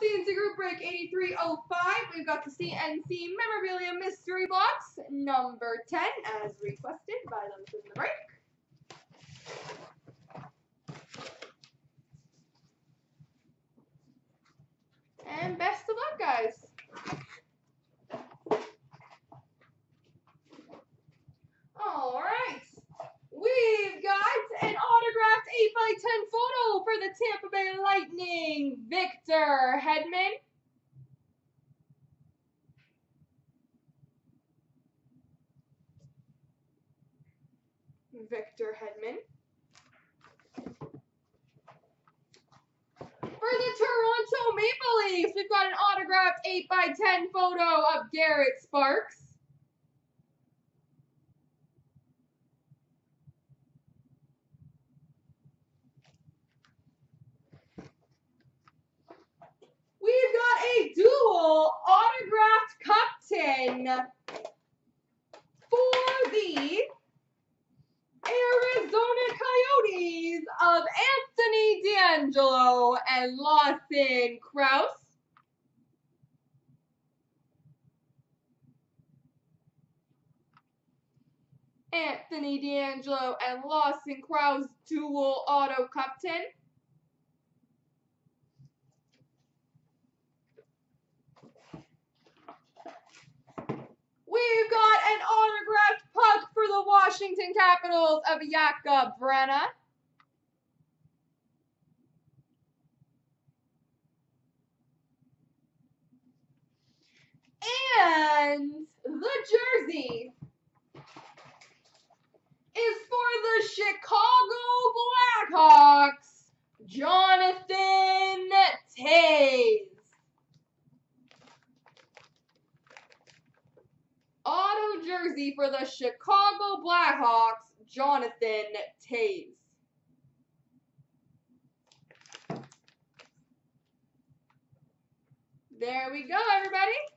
CNC Group Break 8305. We've got the CNC Memorabilia Mystery Box, number 10, as requested by them in the break. And best of luck, guys. Alright, we've got an autographed 8x10 photo for the Tampa Bay Lightning, Victor Hedman. Victor Hedman. For the Toronto Maple Leafs, we've got an autographed 8x10 photo of Garrett Sparks. We've got a dual autographed Captain for the Arizona Coyotes of Anthony D'Angelo and Lawson Crouse. Anthony D'Angelo and Lawson Crouse dual auto Captain. We've got an autographed puck for the Washington Capitals of Yaka Brenna. And the jersey is for the Chicago Blackhawks, Jonathan Toews. Auto jersey for the Chicago Blackhawks, Jonathan Toews. There we go, everybody.